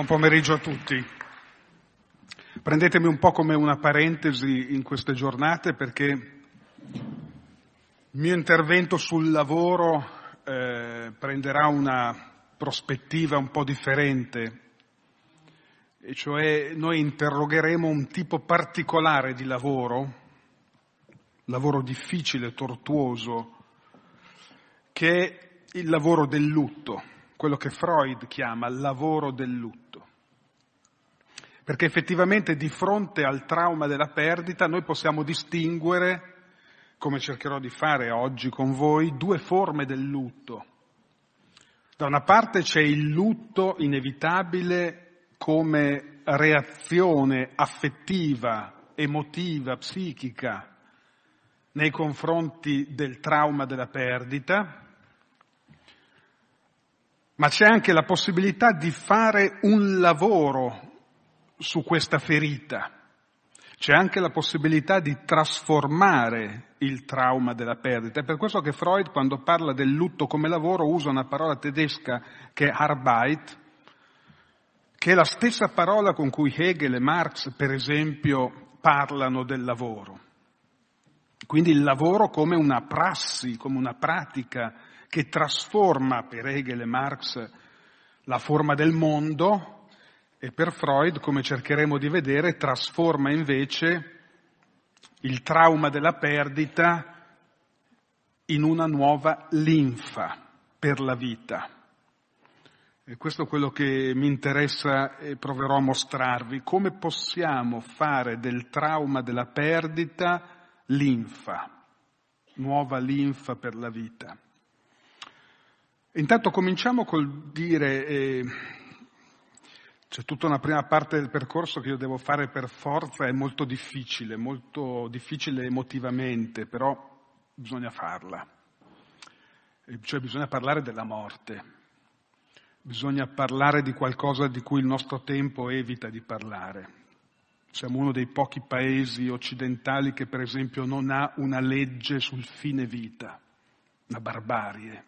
Buon pomeriggio a tutti. Prendetemi un po' come una parentesi in queste giornate perché il mio intervento sul lavoro prenderà una prospettiva un po' differente, e cioè noi interrogheremo un tipo particolare di lavoro difficile, tortuoso, che è il lavoro del lutto, quello che Freud chiama lavoro del lutto. Perché effettivamente di fronte al trauma della perdita noi possiamo distinguere, come cercherò di fare oggi con voi, due forme del lutto. Da una parte c'è il lutto inevitabile come reazione affettiva, emotiva, psichica nei confronti del trauma della perdita, ma c'è anche la possibilità di fare un lavoro su questa ferita. C'è anche la possibilità di trasformare il trauma della perdita. È per questo che Freud, quando parla del lutto come lavoro, usa una parola tedesca che è Arbeit, che è la stessa parola con cui Hegel e Marx, per esempio, parlano del lavoro. Quindi il lavoro come una prassi, come una pratica che trasforma, per Hegel e Marx, la forma del mondo, e per Freud, come cercheremo di vedere, trasforma invece il trauma della perdita in una nuova linfa per la vita. E questo è quello che mi interessa e proverò a mostrarvi, come possiamo fare del trauma della perdita linfa, nuova linfa per la vita. Intanto cominciamo col dire, c'è tutta una prima parte del percorso che io devo fare per forza, è molto difficile emotivamente, però bisogna farla. Cioè bisogna parlare della morte, bisogna parlare di qualcosa di cui il nostro tempo evita di parlare. Siamo uno dei pochi paesi occidentali che per esempio non ha una legge sul fine vita, una barbarie.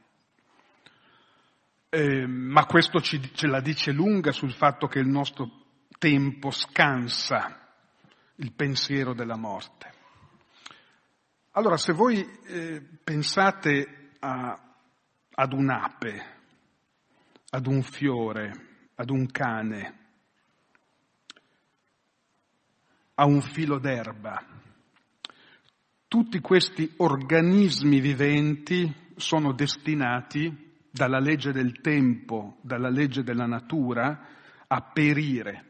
Ma questo ce la dice lunga sul fatto che il nostro tempo scansa il pensiero della morte. Allora, se voi pensate ad un'ape, ad un fiore, ad un cane, a un filo d'erba. Tutti questi organismi viventi sono destinati dalla legge del tempo, dalla legge della natura, a perire.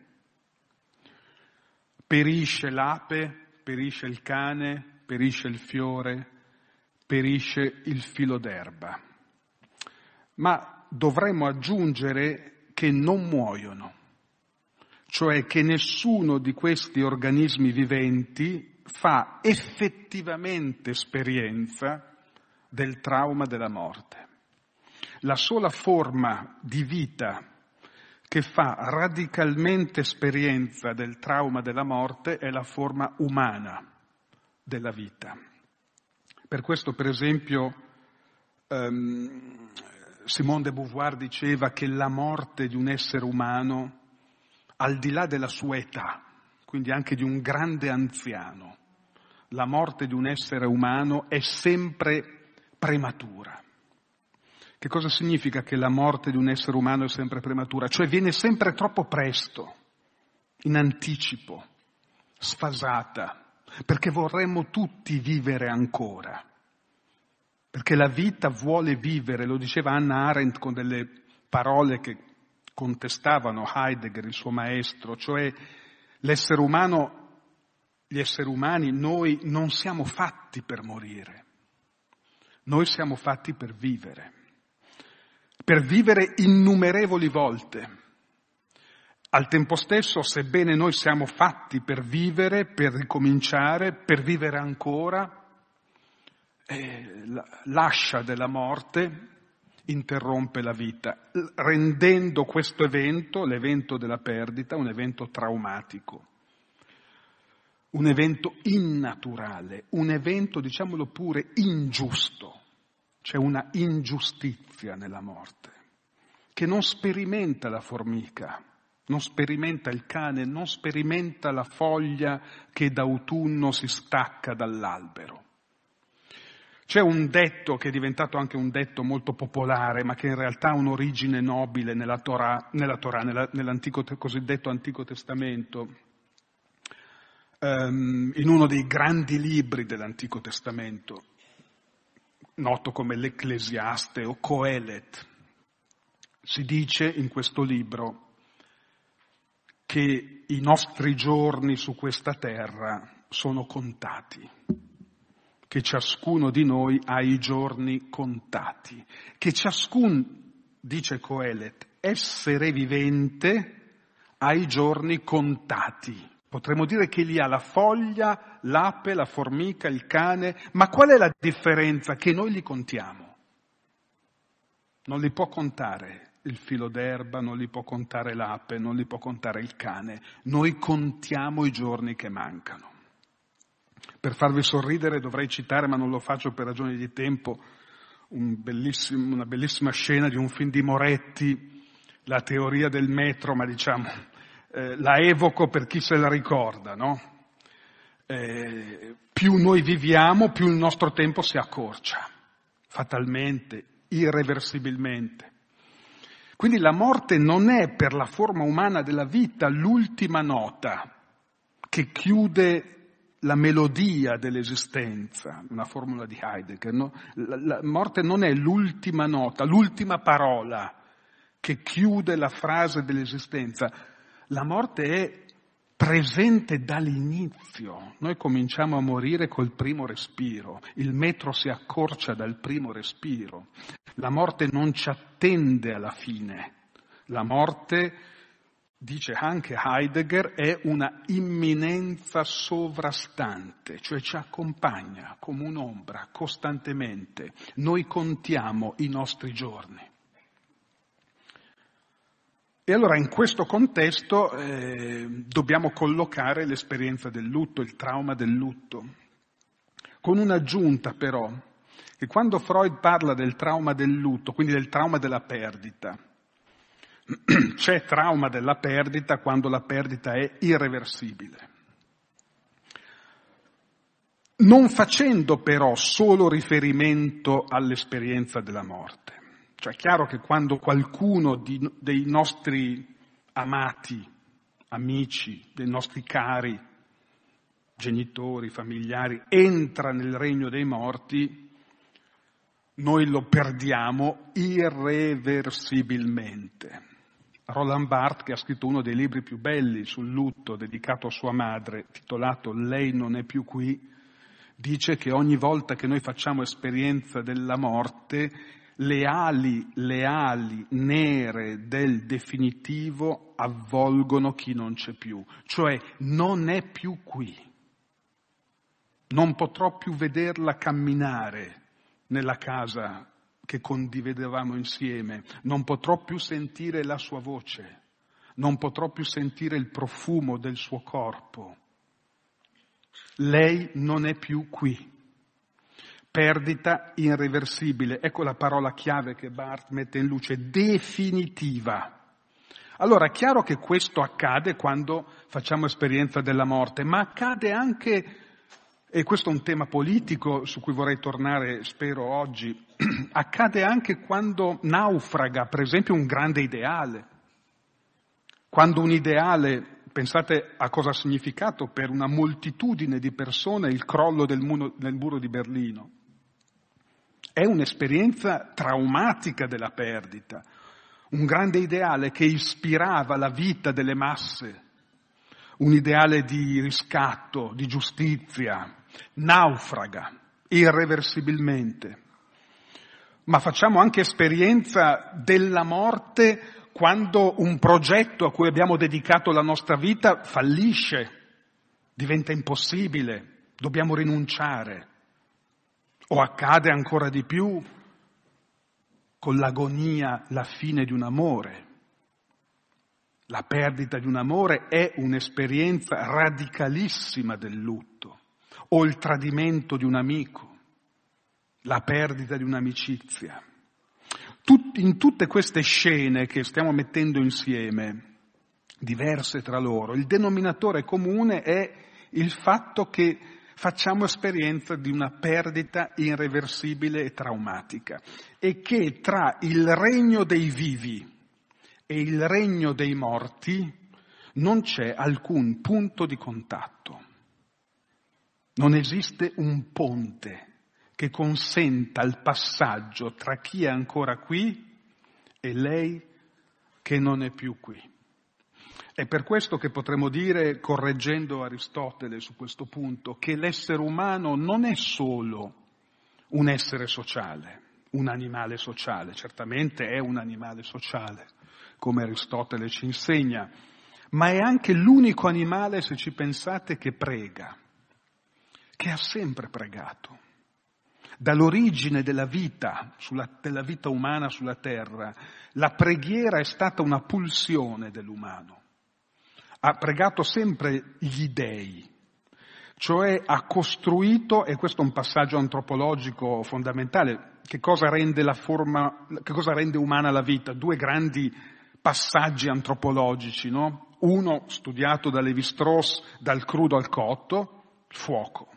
Perisce l'ape, perisce il cane, perisce il fiore, perisce il filo d'erba. Ma dovremmo aggiungere che non muoiono. Cioè che nessuno di questi organismi viventi fa effettivamente esperienza del trauma della morte. La sola forma di vita che fa radicalmente esperienza del trauma della morte è la forma umana della vita. Per questo, per esempio, Simone de Beauvoir diceva che la morte di un essere umano, al di là della sua età, quindi anche di un grande anziano, la morte di un essere umano è sempre prematura. Che cosa significa che la morte di un essere umano è sempre prematura? Cioè viene sempre troppo presto, in anticipo, sfasata, perché vorremmo tutti vivere ancora. Perché la vita vuole vivere, lo diceva Hannah Arendt con delle parole che contestavano Heidegger, il suo maestro, cioè l'essere umano, gli esseri umani, noi non siamo fatti per morire, noi siamo fatti per vivere innumerevoli volte. Al tempo stesso, sebbene noi siamo fatti per vivere, per ricominciare, per vivere ancora, l'ascia della morte interrompe la vita, rendendo questo evento, l'evento della perdita, un evento traumatico, un evento innaturale, un evento, diciamolo pure, ingiusto. C'è una ingiustizia nella morte che non sperimenta la formica non sperimenta il cane, non sperimenta la foglia che d'autunno si stacca dall'albero. C'è un detto che è diventato anche un detto molto popolare, ma che in realtà ha un'origine nobile nell'Antico, cosiddetto Antico Testamento, in uno dei grandi libri dell'Antico Testamento, noto come l'Ecclesiaste o Coelet. Si dice in questo libro che i nostri giorni su questa terra sono contati, che ciascuno di noi ha i giorni contati, che ciascun, dice Coelet, essere vivente ha i giorni contati. Potremmo dire che li ha la foglia, l'ape, la formica, il cane, ma qual è la differenza? Che noi li contiamo. Non li può contare il filo d'erba, non li può contare l'ape, non li può contare il cane. Noi contiamo i giorni che mancano. Per farvi sorridere dovrei citare, ma non lo faccio per ragioni di tempo, una bellissima scena di un film di Moretti, La teoria del metro, ma diciamo la evoco per chi se la ricorda, no? Più noi viviamo, più il nostro tempo si accorcia, fatalmente, irreversibilmente. Quindi la morte non è per la forma umana della vita l'ultima nota che chiude la melodia dell'esistenza, una formula di Heidegger, no? La morte non è l'ultima nota, l'ultima parola che chiude la frase dell'esistenza. La morte è presente dall'inizio. Noi cominciamo a morire col primo respiro, il metro si accorcia dal primo respiro. La morte non ci attende alla fine. La morte, dice anche Heidegger, è una imminenza sovrastante, cioè ci accompagna come un'ombra costantemente. Noi contiamo i nostri giorni. E allora in questo contesto dobbiamo collocare l'esperienza del lutto, il trauma del lutto, con un'aggiunta però che quando Freud parla del trauma del lutto, quindi del trauma della perdita, c'è trauma della perdita quando la perdita è irreversibile. Non facendo però solo riferimento all'esperienza della morte. Cioè è chiaro che quando qualcuno dei nostri amati, amici, dei nostri cari, genitori, familiari, entra nel regno dei morti, noi lo perdiamo irreversibilmente. Roland Barthes, che ha scritto uno dei libri più belli sul lutto dedicato a sua madre, titolato Lei non è più qui, dice che ogni volta che noi facciamo esperienza della morte, le ali nere del definitivo avvolgono chi non c'è più, cioè non è più qui, non potrò più vederla camminare nella casa che condividevamo insieme, non potrò più sentire la sua voce, non potrò più sentire il profumo del suo corpo. Lei non è più qui. Perdita irreversibile. Ecco la parola chiave che Barthes mette in luce, definitiva. Allora è chiaro che questo accade quando facciamo esperienza della morte, ma accade anche, e questo è un tema politico su cui vorrei tornare, spero, oggi, accade anche quando naufraga, per esempio, un grande ideale. Quando un ideale, pensate a cosa ha significato per una moltitudine di persone il crollo del muro di Berlino. È un'esperienza traumatica della perdita. Un grande ideale che ispirava la vita delle masse, un ideale di riscatto, di giustizia, naufraga irreversibilmente. Ma facciamo anche esperienza della morte quando un progetto a cui abbiamo dedicato la nostra vita fallisce, diventa impossibile, dobbiamo rinunciare. O accade ancora di più con l'agonia, la fine di un amore. La perdita di un amore è un'esperienza radicalissima del lutto, o il tradimento di un amico, la perdita di un'amicizia. In tutte queste scene che stiamo mettendo insieme diverse tra loro. Il denominatore comune è il fatto che facciamo esperienza di una perdita irreversibile e traumatica e che tra il regno dei vivi e il regno dei morti non c'è alcun punto di contatto. Non esiste un ponte che consenta il passaggio tra chi è ancora qui e lei che non è più qui. È per questo che potremmo dire, correggendo Aristotele su questo punto, che l'essere umano non è solo un essere sociale, un animale sociale. Certamente è un animale sociale, come Aristotele ci insegna, ma è anche l'unico animale, se ci pensate, che prega, che ha sempre pregato. Dall'origine della vita, della vita umana sulla terra, la preghiera è stata una pulsione dell'umano. Ha pregato sempre gli dèi, cioè ha costruito, e questo è un passaggio antropologico fondamentale, che cosa rende umana la vita? Due grandi passaggi antropologici, no? Uno studiato da Levi-Strauss, dal crudo al cotto, il fuoco.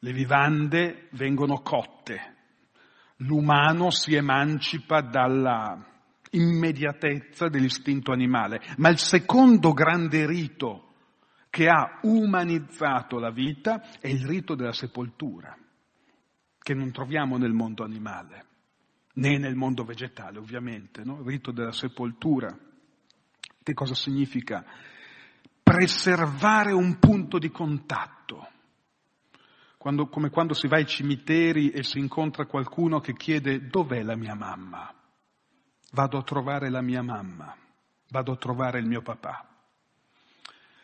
Le vivande vengono cotte, l'umano si emancipa dalla immediatezza dell'istinto animale, ma il secondo grande rito che ha umanizzato la vita è il rito della sepoltura, che non troviamo nel mondo animale, né nel mondo vegetale ovviamente, no? Il rito della sepoltura, che cosa significa? Preservare un punto di contatto. Come quando si va ai cimiteri e si incontra qualcuno che chiede dov'è la mia mamma? Vado a trovare la mia mamma, vado a trovare il mio papà.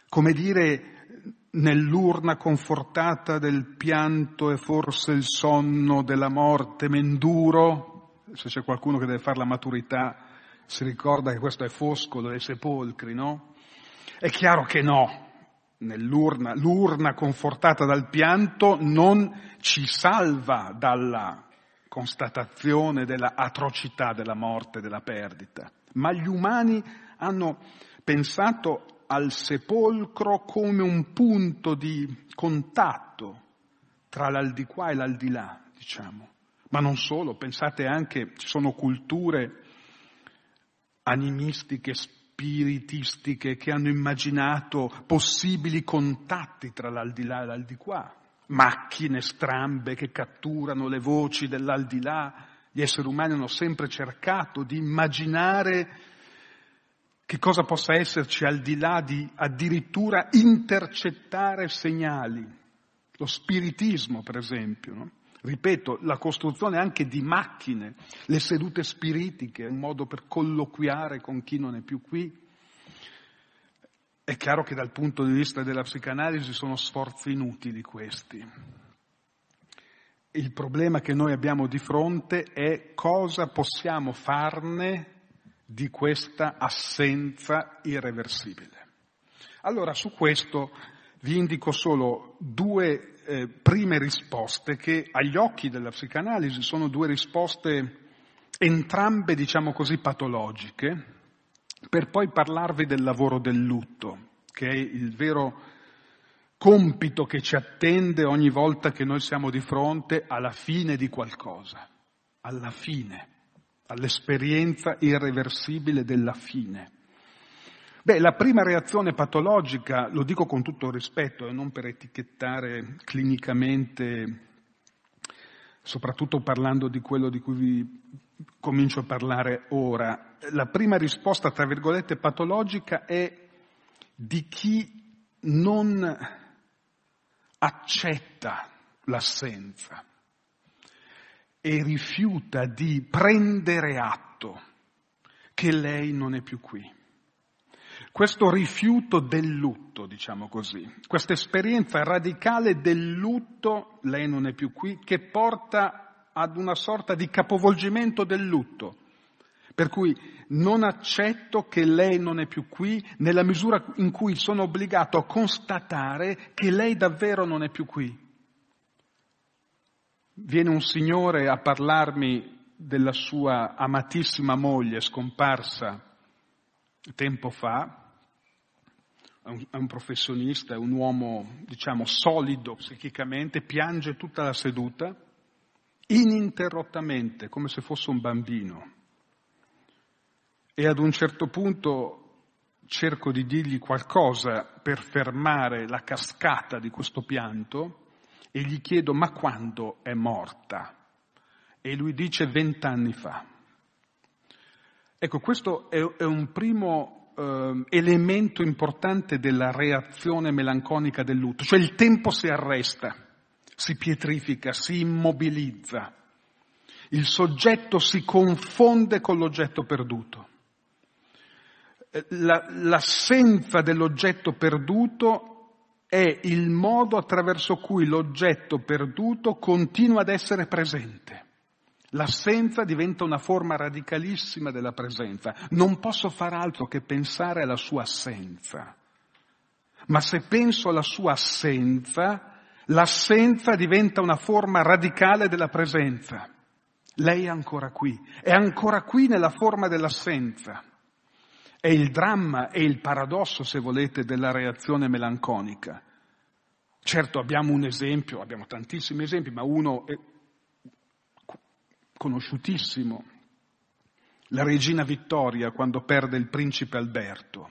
Come dire, nell'urna confortata del pianto e forse il sonno della morte menduro, se c'è qualcuno che deve fare la maturità si ricorda che questo è Foscolo dei sepolcri, no? È chiaro che no, l'urna confortata dal pianto non ci salva dalla constatazione della atrocità della morte, della perdita. Ma gli umani hanno pensato al sepolcro come un punto di contatto tra l'aldilà e l'aldilà, diciamo. Ma non solo, pensate anche, ci sono culture animistiche, spiritistiche, che hanno immaginato possibili contatti tra l'aldilà e l'aldiquà. Macchine strambe che catturano le voci dell'aldilà. Gli esseri umani hanno sempre cercato di immaginare che cosa possa esserci al di là, di addirittura intercettare segnali. Lo spiritismo, per esempio, no? Ripeto, la costruzione anche di macchine, le sedute spiritiche, un modo per colloquiare con chi non è più qui. È chiaro che dal punto di vista della psicanalisi sono sforzi inutili questi. Il problema che noi abbiamo di fronte è cosa possiamo farne di questa assenza irreversibile. Allora, su questo vi indico solo due prime risposte che agli occhi della psicanalisi sono due risposte entrambe, diciamo così, patologiche, per poi parlarvi del lavoro del lutto, che è il vero compito che ci attende ogni volta che noi siamo di fronte alla fine di qualcosa, alla fine, all'esperienza irreversibile della fine. Beh, la prima reazione patologica, lo dico con tutto rispetto e non per etichettare clinicamente, soprattutto parlando di quello di cui vi comincio a parlare ora, la prima risposta, tra virgolette, patologica è di chi non accetta l'assenza e rifiuta di prendere atto che lei non è più qui. Questo rifiuto del lutto, diciamo così, questa esperienza radicale del lutto, lei non è più qui, che porta ad una sorta di capovolgimento del lutto, per cui non accetto che lei non è più qui nella misura in cui sono obbligato a constatare che lei davvero non è più qui. Viene un signore a parlarmi della sua amatissima moglie scomparsa tempo fa a un professionista, un uomo, diciamo, solido psichicamente, piange tutta la seduta, ininterrottamente, come se fosse un bambino. E ad un certo punto cerco di dirgli qualcosa per fermare la cascata di questo pianto e gli chiedo: ma quando è morta? E lui dice 20 anni fa. Ecco, questo è un primo elemento importante della reazione melanconica del lutto, cioè il tempo si arresta, si pietrifica, si immobilizza, il soggetto si confonde con l'oggetto perduto. L'assenza dell'oggetto perduto è il modo attraverso cui l'oggetto perduto continua ad essere presente. L'assenza diventa una forma radicalissima della presenza. Non posso far altro che pensare alla sua assenza. Ma se penso alla sua assenza, l'assenza diventa una forma radicale della presenza. Lei è ancora qui nella forma dell'assenza. È il dramma, è il paradosso, se volete, della reazione melanconica. Certo, abbiamo un esempio, abbiamo tantissimi esempi, ma uno è conosciutissimo. La regina Vittoria, quando perde il principe Alberto,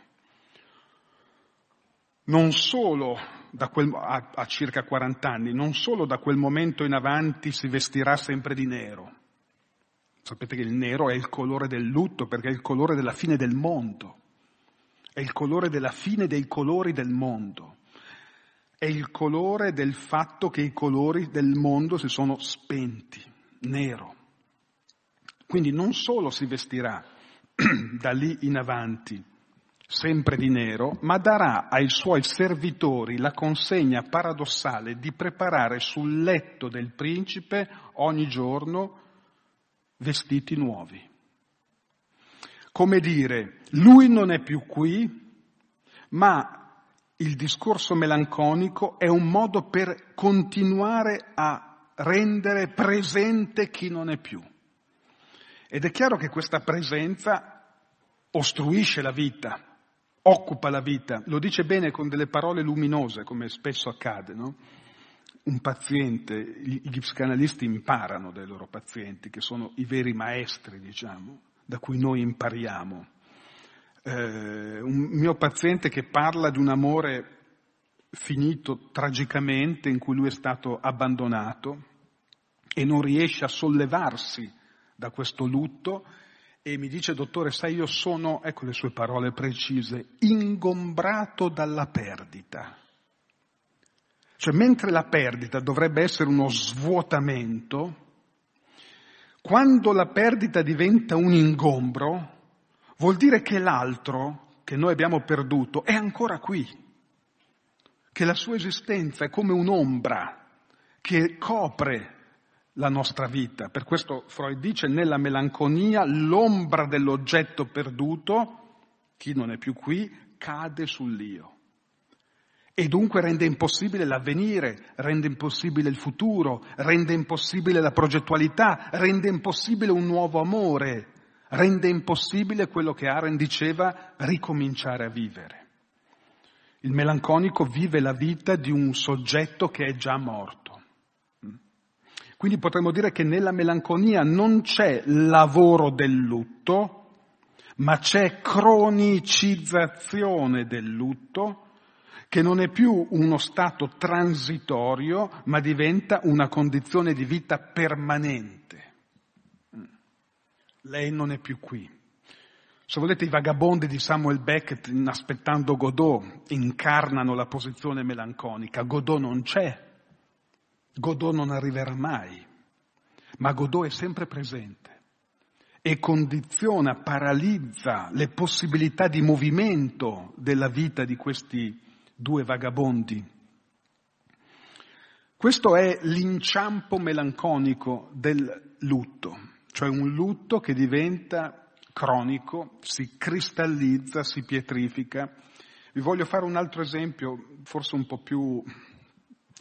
non solo a circa 40 anni, non solo da quel momento in avanti si vestirà sempre di nero. Sapete che il nero è il colore del lutto, perché è il colore della fine del mondo. È il colore della fine dei colori del mondo. È il colore del fatto che i colori del mondo si sono spenti, nero. Quindi non solo si vestirà da lì in avanti sempre di nero, ma darà ai suoi servitori la consegna paradossale di preparare sul letto del principe ogni giorno vestiti nuovi. Come dire, lui non è più qui, ma il discorso melanconico è un modo per continuare a rendere presente chi non è più. Ed è chiaro che questa presenza ostruisce la vita, occupa la vita. Lo dice bene con delle parole luminose, come spesso accade, no? Un paziente, gli psicanalisti imparano dai loro pazienti, che sono i veri maestri, diciamo, da cui noi impariamo. Un mio paziente che parla di un amore finito tragicamente, in cui lui è stato abbandonato e non riesce a sollevarsi da questo lutto, e mi dice: dottore, sai, io sono, ecco le sue parole precise, ingombrato dalla perdita. Cioè, mentre la perdita dovrebbe essere uno svuotamento, quando la perdita diventa un ingombro, vuol dire che l'altro, che noi abbiamo perduto, è ancora qui, che la sua esistenza è come un'ombra che copre la nostra vita. Per questo Freud dice: nella melanconia l'ombra dell'oggetto perduto, chi non è più qui, cade sull'io. E dunque rende impossibile l'avvenire, rende impossibile il futuro, rende impossibile la progettualità, rende impossibile un nuovo amore, rende impossibile quello che Arendt diceva, ricominciare a vivere. Il melanconico vive la vita di un soggetto che è già morto. Quindi potremmo dire che nella melanconia non c'è lavoro del lutto, ma c'è cronicizzazione del lutto, che non è più uno stato transitorio, ma diventa una condizione di vita permanente. Lei non è più qui. Se volete, i vagabondi di Samuel Beckett, in Aspettando Godot, incarnano la posizione melanconica. Godot non c'è, Godot non arriverà mai, ma Godot è sempre presente e condiziona, paralizza le possibilità di movimento della vita di questi 2 vagabondi. Questo è l'inciampo melanconico del lutto, cioè un lutto che diventa cronico, si cristallizza, si pietrifica. Vi voglio fare un altro esempio, forse un po' più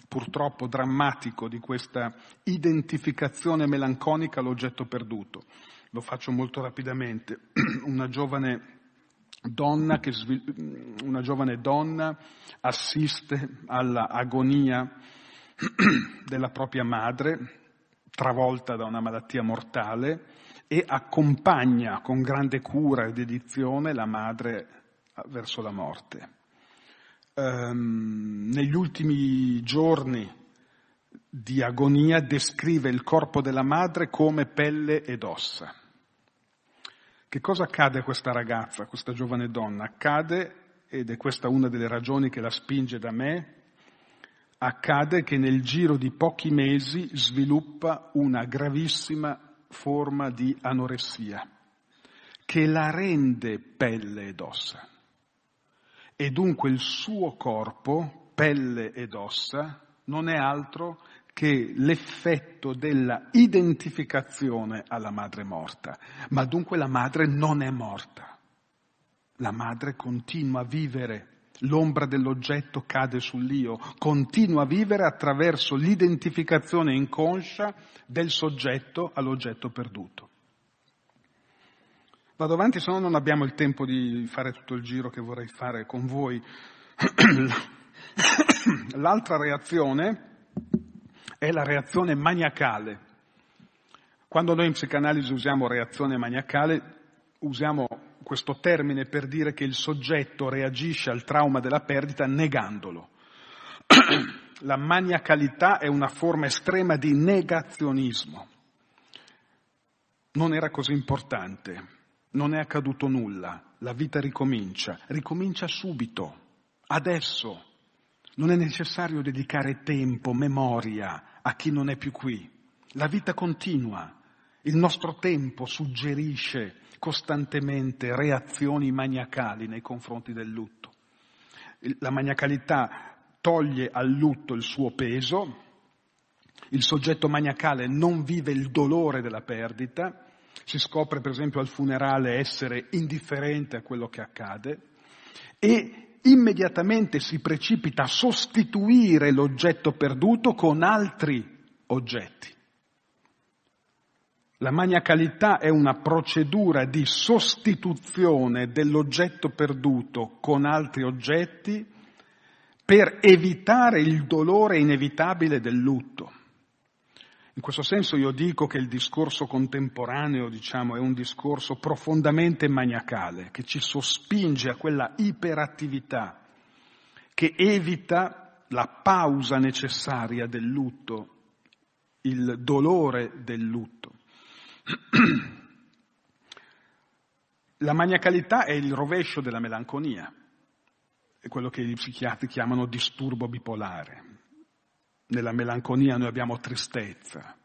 purtroppo drammatico, di questa identificazione melanconica all'oggetto perduto. Lo faccio molto rapidamente. Una giovane donna che una giovane donna assiste alla agonia della propria madre, travolta da una malattia mortale, e accompagna con grande cura e dedizione la madre verso la morte. Negli ultimi giorni di agonia descrive il corpo della madre come pelle ed ossa. Che cosa accade a questa ragazza, a questa giovane donna? Accade, ed è questa una delle ragioni che la spinge da me, accade che nel giro di pochi mesi sviluppa una gravissima forma di anoressia che la rende pelle ed ossa. E dunque il suo corpo, pelle ed ossa, non è altro che l'effetto della identificazione alla madre morta. Ma dunque la madre non è morta. La madre continua a vivere. L'ombra dell'oggetto cade sull'io, continua a vivere attraverso l'identificazione inconscia del soggetto all'oggetto perduto. Vado avanti, se no non abbiamo il tempo di fare tutto il giro che vorrei fare con voi. L'altra reazione è la reazione maniacale. Quando noi in psicanalisi usiamo reazione maniacale, usiamo questo termine per dire che il soggetto reagisce al trauma della perdita negandolo. La maniacalità è una forma estrema di negazionismo. Non era così importante, non è accaduto nulla, la vita ricomincia subito, adesso. Non è necessario dedicare tempo, memoria a chi non è più qui. La vita continua, il nostro tempo suggerisce costantemente reazioni maniacali nei confronti del lutto. La maniacalità toglie al lutto il suo peso, il soggetto maniacale non vive il dolore della perdita, si scopre per esempio al funerale essere indifferente a quello che accade e immediatamente si precipita a sostituire l'oggetto perduto con altri oggetti. La maniacalità è una procedura di sostituzione dell'oggetto perduto con altri oggetti per evitare il dolore inevitabile del lutto. In questo senso io dico che il discorso contemporaneo, è un discorso profondamente maniacale, che ci sospinge a quella iperattività che evita la pausa necessaria del lutto, il dolore del lutto. La maniacalità è il rovescio della melanconia, è quello che gli psichiatri chiamano disturbo bipolare. Nella melanconia noi abbiamo tristezza,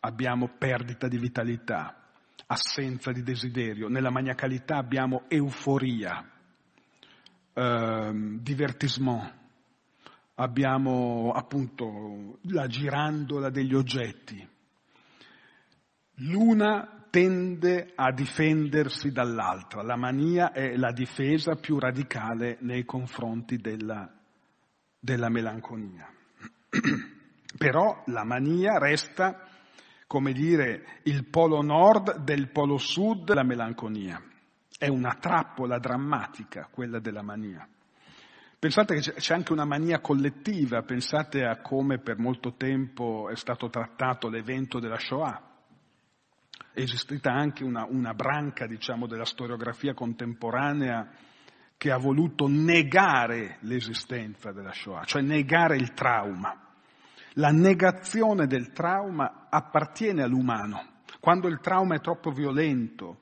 abbiamo perdita di vitalità, assenza di desiderio. Nella maniacalità abbiamo euforia, divertissement, abbiamo appunto la girandola degli oggetti. L'una tende a difendersi dall'altra, la mania è la difesa più radicale nei confronti della melanconia. Però la mania resta, il polo nord del polo sud della melanconia. È una trappola drammatica quella della mania. Pensate che c'è anche una mania collettiva, pensate a come per molto tempo è stato trattato l'evento della Shoah. È esistita anche una branca, della storiografia contemporanea che ha voluto negare l'esistenza della Shoah, negare il trauma. La negazione del trauma appartiene all'umano. Quando il trauma è troppo violento,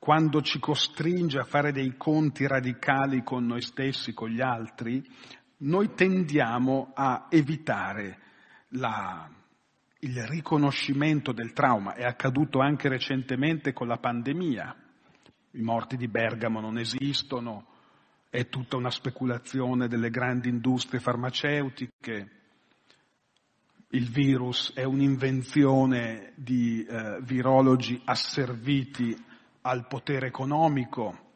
quando ci costringe a fare dei conti radicali con noi stessi, con gli altri, noi tendiamo a evitare il riconoscimento del trauma. È accaduto anche recentemente con la pandemia. I morti di Bergamo non esistono, è tutta una speculazione delle grandi industrie farmaceutiche, il virus è un'invenzione di virologi asserviti al potere economico.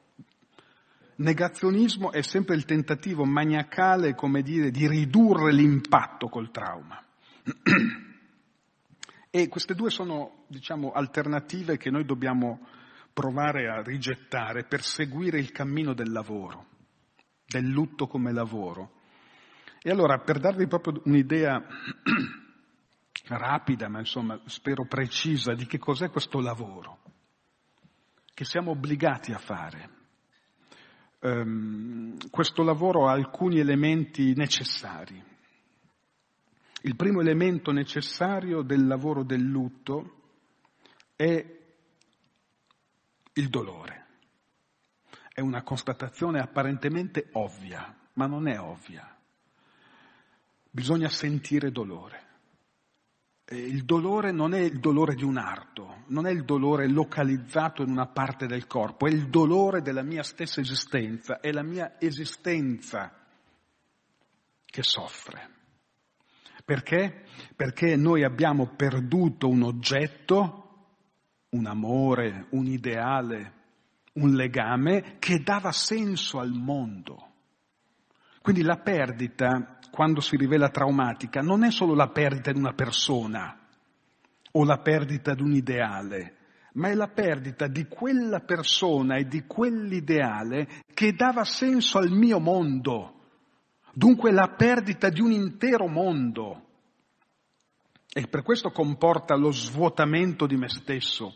Negazionismo è sempre il tentativo maniacale, di ridurre l'impatto col trauma. E queste due sono, alternative che noi dobbiamo provare a rigettare per seguire il cammino del lavoro, del lutto come lavoro. E allora, per darvi proprio un'idea rapida, ma insomma spero precisa, di che cos'è questo lavoro che siamo obbligati a fare. Questo lavoro ha alcuni elementi necessari. Il primo elemento necessario del lavoro del lutto è il dolore. È una constatazione apparentemente ovvia, ma non è ovvia. Bisogna sentire dolore. Il dolore non è il dolore di un arto, non è il dolore localizzato in una parte del corpo, è il dolore della mia stessa esistenza, è la mia esistenza che soffre. Perché? Perché noi abbiamo perduto un oggetto, un amore, un ideale, un legame che dava senso al mondo. Quindi la perdita, quando si rivela traumatica, non è solo la perdita di una persona o la perdita di un ideale, ma è la perdita di quella persona e di quell'ideale che dava senso al mio mondo. Dunque la perdita di un intero mondo. E per questo comporta lo svuotamento di me stesso.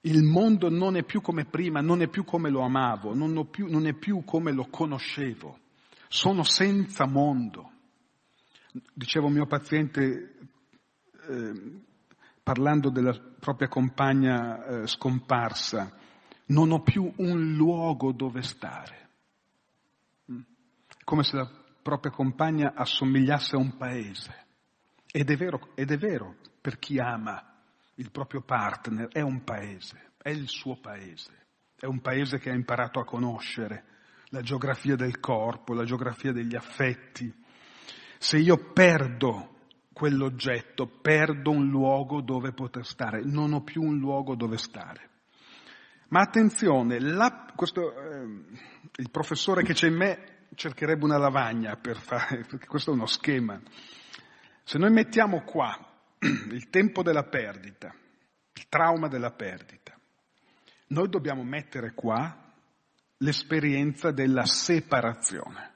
Il mondo non è più come prima, non è più come lo amavo, non è più come lo conoscevo. Sono senza mondo. Diceva un mio paziente, parlando della propria compagna scomparsa, non ho più un luogo dove stare. Come se la propria compagna assomigliasse a un paese. Ed è vero per chi ama il proprio partner, è un paese, è il suo paese. È un paese che ha imparato a conoscere. La geografia del corpo, la geografia degli affetti. Se io perdo quell'oggetto, perdo un luogo dove poter stare, non ho più un luogo dove stare. Ma attenzione, il professore che c'è in me cercherebbe una lavagna per fare, perché questo è uno schema. Se noi mettiamo qua il tempo della perdita, il trauma della perdita, noi dobbiamo mettere qua l'esperienza della separazione,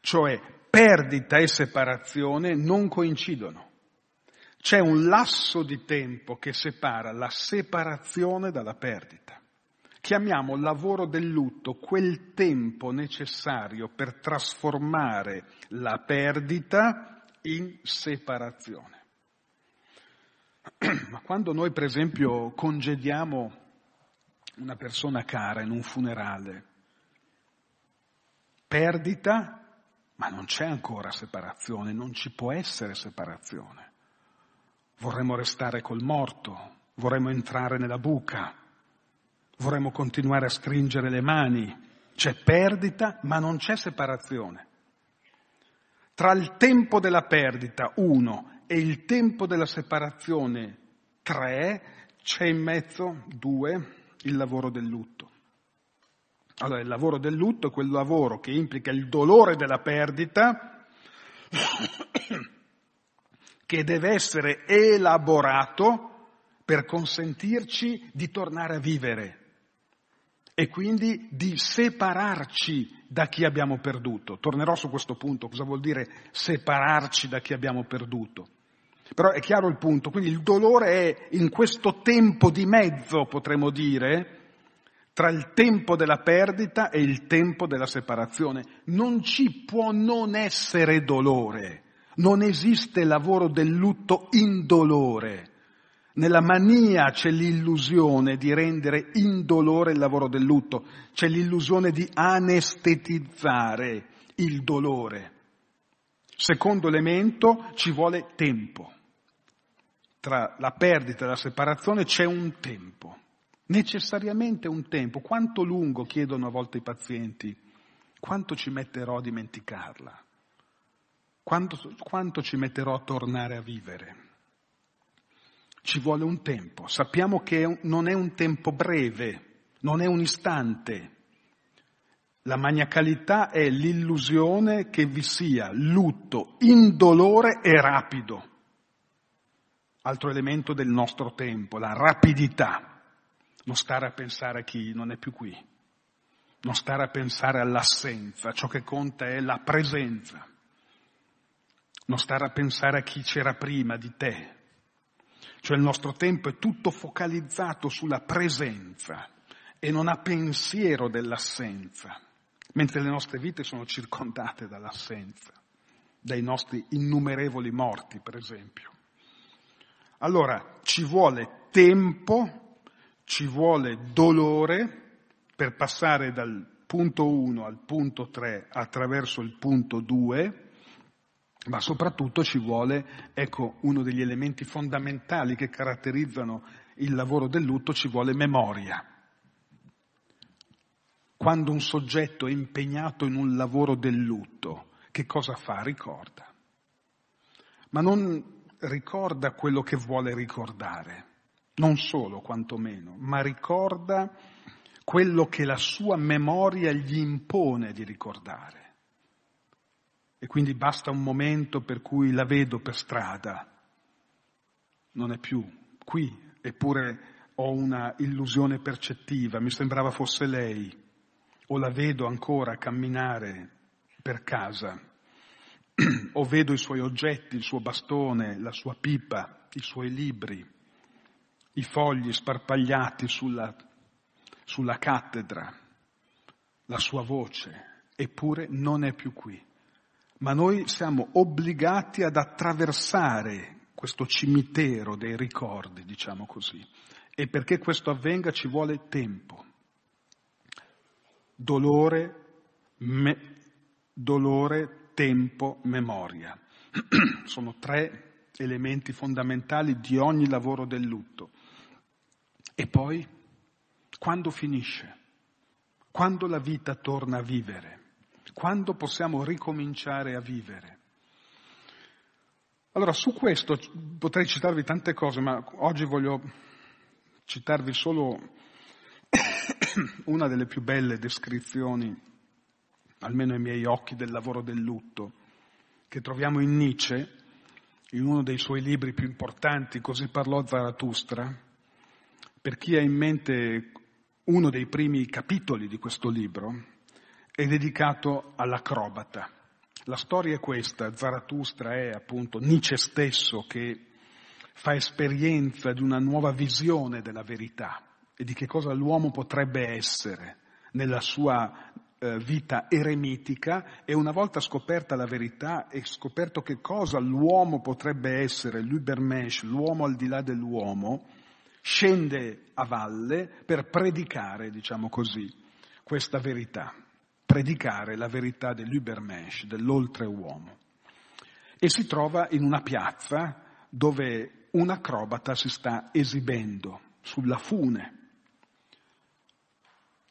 cioè perdita e separazione non coincidono. C'è un lasso di tempo che separa la separazione dalla perdita. Chiamiamo lavoro del lutto quel tempo necessario per trasformare la perdita in separazione. Ma quando noi, per esempio, congediamo una persona cara in un funerale, perdita, ma non c'è ancora separazione, non ci può essere separazione. Vorremmo restare col morto, vorremmo entrare nella buca, vorremmo continuare a stringere le mani. C'è perdita, ma non c'è separazione. Tra il tempo della perdita, 1, e il tempo della separazione, 3, c'è in mezzo, 2, il lavoro del lutto. Allora, il lavoro del lutto è quel lavoro che implica il dolore della perdita, che deve essere elaborato per consentirci di tornare a vivere e quindi di separarci da chi abbiamo perduto. Tornerò su questo punto, cosa vuol dire separarci da chi abbiamo perduto. Però è chiaro il punto, quindi il dolore è in questo tempo di mezzo, potremmo dire, tra il tempo della perdita e il tempo della separazione. Non ci può non essere dolore, non esiste lavoro del lutto indolore. Nella mania c'è l'illusione di rendere indolore il lavoro del lutto, c'è l'illusione di anestetizzare il dolore. Secondo elemento, ci vuole tempo. Tra la perdita e la separazione c'è un tempo, necessariamente un tempo. Quanto lungo, chiedono a volte i pazienti, quanto ci metterò a dimenticarla? Quanto ci metterò a tornare a vivere? Ci vuole un tempo. Sappiamo che non è un tempo breve, non è un istante. La maniacalità è l'illusione che vi sia lutto indolore e rapido. Altro elemento del nostro tempo, la rapidità. non stare a pensare a chi non è più qui, non stare a pensare all'assenza, ciò che conta è la presenza, non stare a pensare a chi c'era prima di te. Cioè il nostro tempo è tutto focalizzato sulla presenza e non ha pensiero dell'assenza, mentre le nostre vite sono circondate dall'assenza, dai nostri innumerevoli morti, per esempio. Allora, ci vuole tempo, ci vuole dolore per passare dal punto 1 al punto 3 attraverso il punto 2, ma soprattutto ci vuole, ecco, uno degli elementi fondamentali che caratterizzano il lavoro del lutto, ci vuole memoria. Quando un soggetto è impegnato in un lavoro del lutto, che cosa fa? Ricorda. Ma non ricorda quello che vuole ricordare, non solo quantomeno, ma ricorda quello che la sua memoria gli impone di ricordare. E quindi basta un momento per cui la vedo per strada, non è più qui, eppure ho una illusione percettiva, mi sembrava fosse lei, o la vedo ancora camminare per casa, o vedo i suoi oggetti, il suo bastone, la sua pipa, i suoi libri, i fogli sparpagliati sulla cattedra, la sua voce, eppure non è più qui. Ma noi siamo obbligati ad attraversare questo cimitero dei ricordi, diciamo così. E perché questo avvenga ci vuole tempo. Dolore, tempo, memoria. Sono tre elementi fondamentali di ogni lavoro del lutto. E poi, quando finisce? Quando la vita torna a vivere? Quando possiamo ricominciare a vivere? Allora, su questo potrei citarvi tante cose, ma oggi voglio citarvi solo una delle più belle descrizioni, almeno ai miei occhi, del lavoro del lutto, che troviamo in Nietzsche, in uno dei suoi libri più importanti, Così parlò Zarathustra. Per chi ha in mente uno dei primi capitoli di questo libro, è dedicato all'acrobata. La storia è questa: Zarathustra è appunto Nietzsche stesso che fa esperienza di una nuova visione della verità e di che cosa l'uomo potrebbe essere nella sua vita eremitica, e una volta scoperta la verità e scoperto che cosa l'uomo potrebbe essere, l'Übermensch, l'uomo al di là dell'uomo, scende a valle per predicare, diciamo così, questa verità. Predicare la verità dell'Übermensch, dell'oltreuomo. E si trova in una piazza dove un acrobata si sta esibendo sulla fune.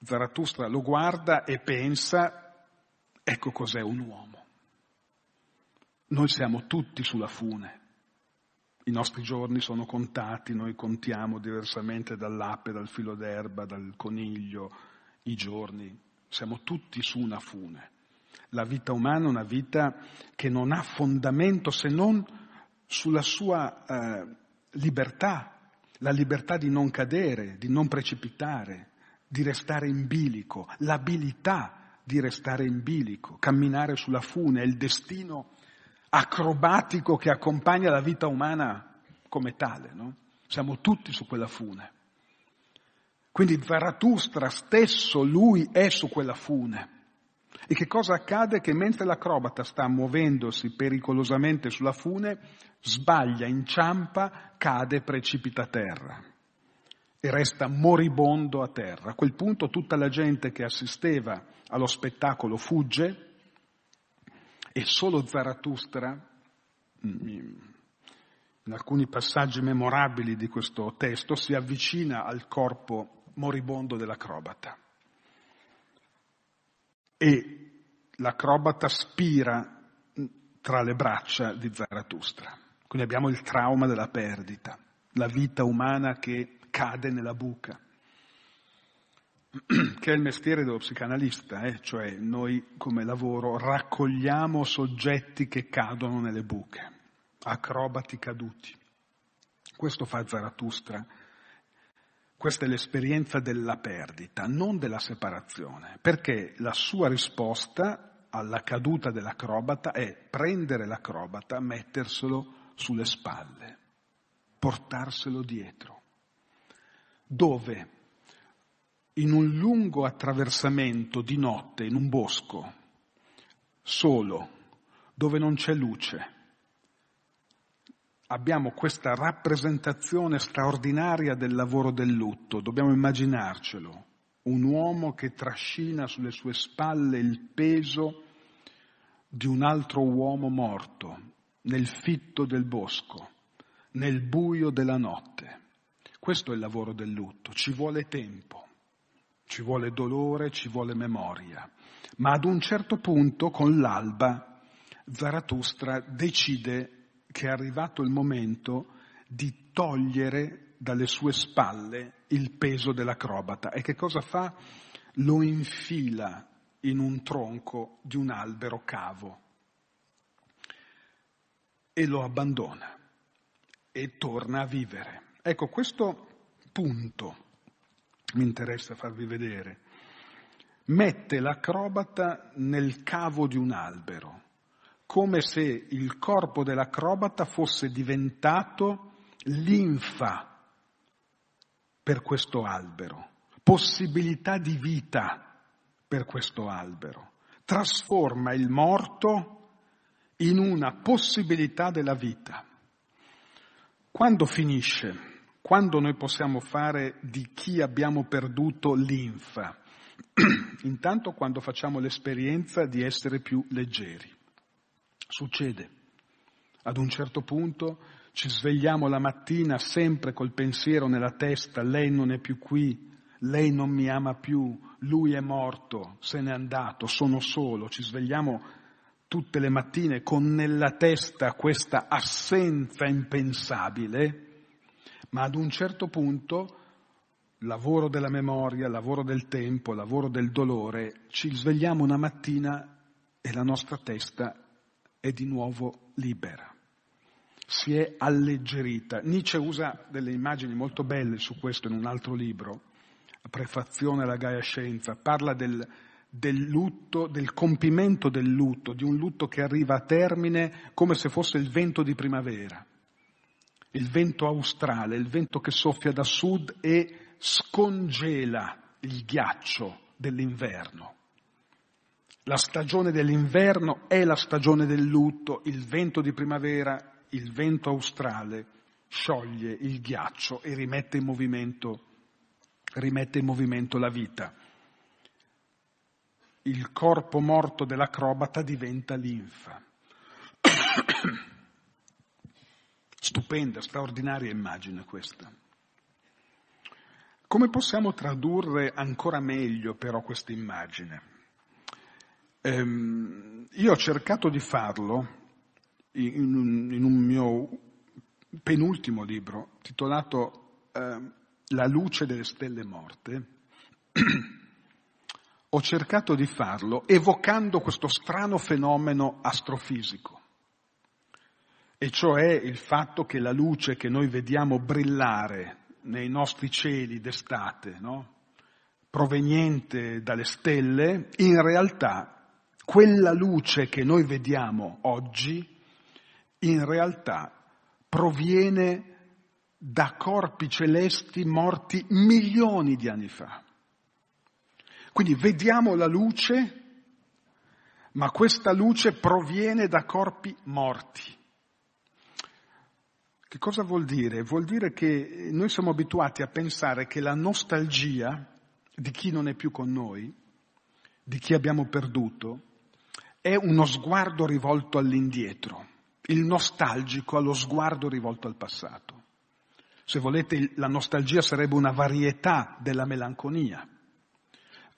Zarathustra lo guarda e pensa: ecco cos'è un uomo. Noi siamo tutti sulla fune. I nostri giorni sono contati, noi contiamo diversamente dall'ape, dal filo d'erba, dal coniglio, i giorni. Siamo tutti su una fune. La vita umana è una vita che non ha fondamento se non sulla sua libertà, la libertà di non cadere, di non precipitare, di restare in bilico, l'abilità di restare in bilico, camminare sulla fune, è il destino acrobatico che accompagna la vita umana come tale, no? Siamo tutti su quella fune. Quindi Zarathustra stesso, lui è su quella fune. E che cosa accade? Che mentre l'acrobata sta muovendosi pericolosamente sulla fune, sbaglia, inciampa, cade, precipita a terra e resta moribondo a terra. A quel punto tutta la gente che assisteva allo spettacolo fugge e solo Zarathustra, in alcuni passaggi memorabili di questo testo, si avvicina al corpo moribondo dell'acrobata, e l'acrobata spira tra le braccia di Zarathustra. Quindi abbiamo il trauma della perdita, la vita umana che cade nella buca, che è il mestiere dello psicanalista, cioè noi come lavoro raccogliamo soggetti che cadono nelle buche, acrobati caduti. Questo fa Zarathustra Questa è l'esperienza della perdita, non della separazione, perché la sua risposta alla caduta dell'acrobata è prendere l'acrobata, metterselo sulle spalle, portarselo dietro. Dove? In un lungo attraversamento di notte, in un bosco, solo, dove non c'è luce, abbiamo questa rappresentazione straordinaria del lavoro del lutto. Dobbiamo immaginarcelo, un uomo che trascina sulle sue spalle il peso di un altro uomo morto, nel fitto del bosco, nel buio della notte. Questo è il lavoro del lutto, ci vuole tempo, ci vuole dolore, ci vuole memoria, ma ad un certo punto, con l'alba, Zarathustra decide che è arrivato il momento di togliere dalle sue spalle il peso dell'acrobata. E che cosa fa? Lo infila in un tronco di un albero cavo e lo abbandona e torna a vivere. Ecco, questo punto mi interessa farvi vedere. Mette l'acrobata nel cavo di un albero, come se il corpo dell'acrobata fosse diventato linfa per questo albero, possibilità di vita per questo albero. Trasforma il morto in una possibilità della vita. Quando finisce? Quando noi possiamo fare di chi abbiamo perduto linfa? Intanto quando facciamo l'esperienza di essere più leggeri. Succede. Ad un certo punto ci svegliamo la mattina sempre col pensiero nella testa: lei non è più qui, lei non mi ama più, lui è morto, se n'è andato, sono solo. Ci svegliamo tutte le mattine con nella testa questa assenza impensabile, ma ad un certo punto, lavoro della memoria, lavoro del tempo, lavoro del dolore, ci svegliamo una mattina e la nostra testa è di nuovo libera, si è alleggerita. Nietzsche usa delle immagini molto belle su questo in un altro libro, la prefazione alla Gaia Scienza, parla del lutto, del compimento del lutto, di un lutto che arriva a termine come se fosse il vento di primavera, il vento australe, il vento che soffia da sud e scongela il ghiaccio dell'inverno. La stagione dell'inverno è la stagione del lutto, il vento di primavera, il vento australe scioglie il ghiaccio e rimette in movimento la vita. Il corpo morto dell'acrobata diventa linfa. Stupenda, straordinaria immagine questa. Come possiamo tradurre ancora meglio però questa immagine? Io ho cercato di farlo in un mio penultimo libro titolato La luce delle stelle morte. Ho cercato di farlo evocando questo strano fenomeno astrofisico, e cioè il fatto che la luce che noi vediamo brillare nei nostri cieli d'estate, no? Proveniente dalle stelle, in realtà quella luce che noi vediamo oggi, in realtà, proviene da corpi celesti morti milioni di anni fa. Quindi vediamo la luce, ma questa luce proviene da corpi morti. Che cosa vuol dire? Vuol dire che noi siamo abituati a pensare che la nostalgia di chi non è più con noi, di chi abbiamo perduto, è uno sguardo rivolto all'indietro, il nostalgico ha lo sguardo rivolto al passato. Se volete, la nostalgia sarebbe una varietà della melanconia.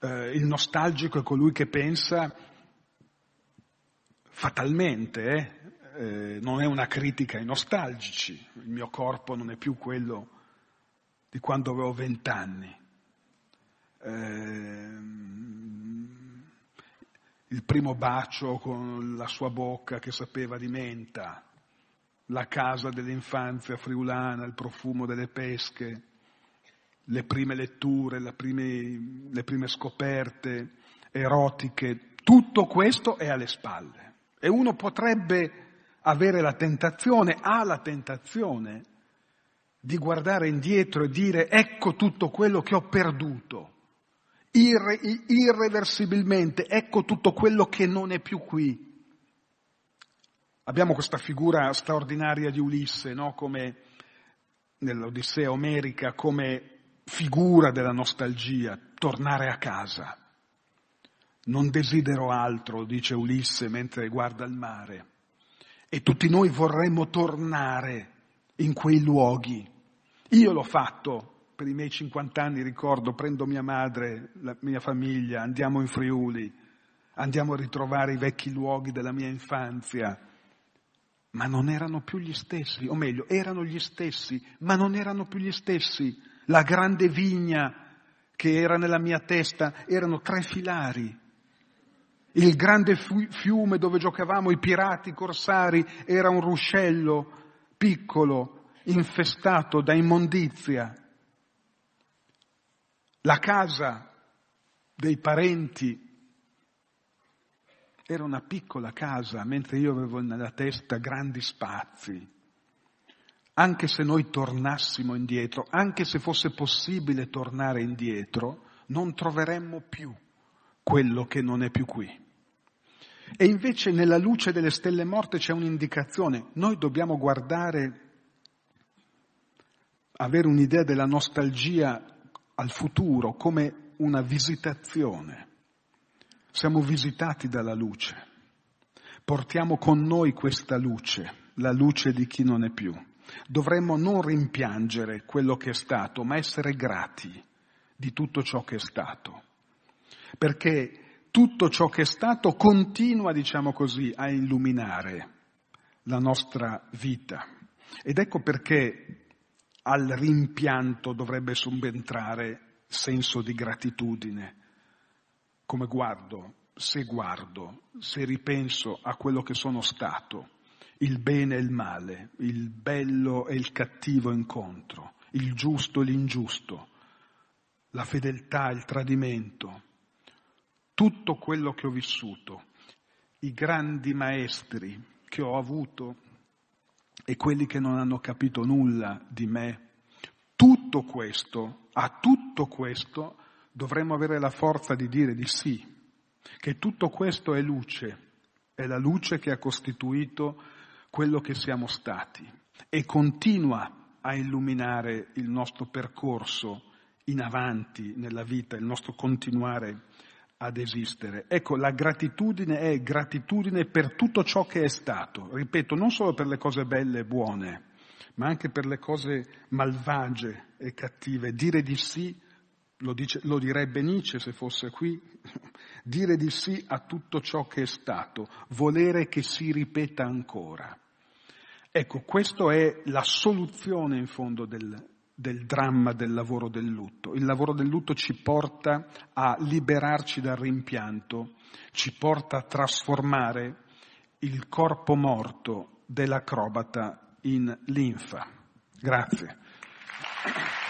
Il nostalgico è colui che pensa fatalmente, non è una critica ai nostalgici, il mio corpo non è più quello di quando avevo 20 anni. Il primo bacio con la sua bocca che sapeva di menta, la casa dell'infanzia friulana, il profumo delle pesche, le prime letture, le prime scoperte erotiche, tutto questo è alle spalle. E uno potrebbe avere la tentazione, ha la tentazione di guardare indietro e dire ecco tutto quello che ho perduto, irreversibilmente, ecco tutto quello che non è più qui. Abbiamo questa figura straordinaria di Ulisse, no? Come nell'Odissea omerica, come figura della nostalgia, tornare a casa. Non desidero altro, dice Ulisse mentre guarda il mare. E tutti noi vorremmo tornare in quei luoghi. Io l'ho fatto. Per i miei 50 anni ricordo, prendo mia madre, la mia famiglia, andiamo in Friuli, andiamo a ritrovare i vecchi luoghi della mia infanzia, ma non erano più gli stessi, o meglio, erano gli stessi, ma non erano più gli stessi. La grande vigna che era nella mia testa, erano 3 filari. Il grande fiume dove giocavamo i pirati, i corsari, era un ruscello piccolo, infestato da immondizia. La casa dei parenti era una piccola casa, mentre io avevo nella testa grandi spazi. Anche se noi tornassimo indietro, anche se fosse possibile tornare indietro, non troveremmo più quello che non è più qui. E invece nella luce delle stelle morte c'è un'indicazione. Noi dobbiamo guardare, avere un'idea della nostalgia al futuro come una visitazione. Siamo visitati dalla luce, portiamo con noi questa luce, la luce di chi non è più. Dovremmo non rimpiangere quello che è stato, ma essere grati di tutto ciò che è stato, perché tutto ciò che è stato continua, diciamo così, a illuminare la nostra vita. Ed ecco perché al rimpianto dovrebbe subentrare senso di gratitudine, come guardo, se ripenso a quello che sono stato, il bene e il male, il bello e il cattivo incontro, il giusto e l'ingiusto, la fedeltà e il tradimento, tutto quello che ho vissuto, i grandi maestri che ho avuto e quelli che non hanno capito nulla di me, tutto questo, a tutto questo dovremmo avere la forza di dire di sì, che tutto questo è luce, è la luce che ha costituito quello che siamo stati e continua a illuminare il nostro percorso in avanti nella vita, il nostro continuare ad esistere. Ecco, la gratitudine è gratitudine per tutto ciò che è stato, ripeto, non solo per le cose belle e buone, ma anche per le cose malvagie e cattive. Dire di sì, lo direbbe Nietzsche se fosse qui, dire di sì a tutto ciò che è stato, volere che si ripeta ancora. Ecco, questa è la soluzione in fondo del dramma del lavoro del lutto. Il lavoro del lutto ci porta a liberarci dal rimpianto, ci porta a trasformare il corpo morto dell'acrobata in linfa. Grazie.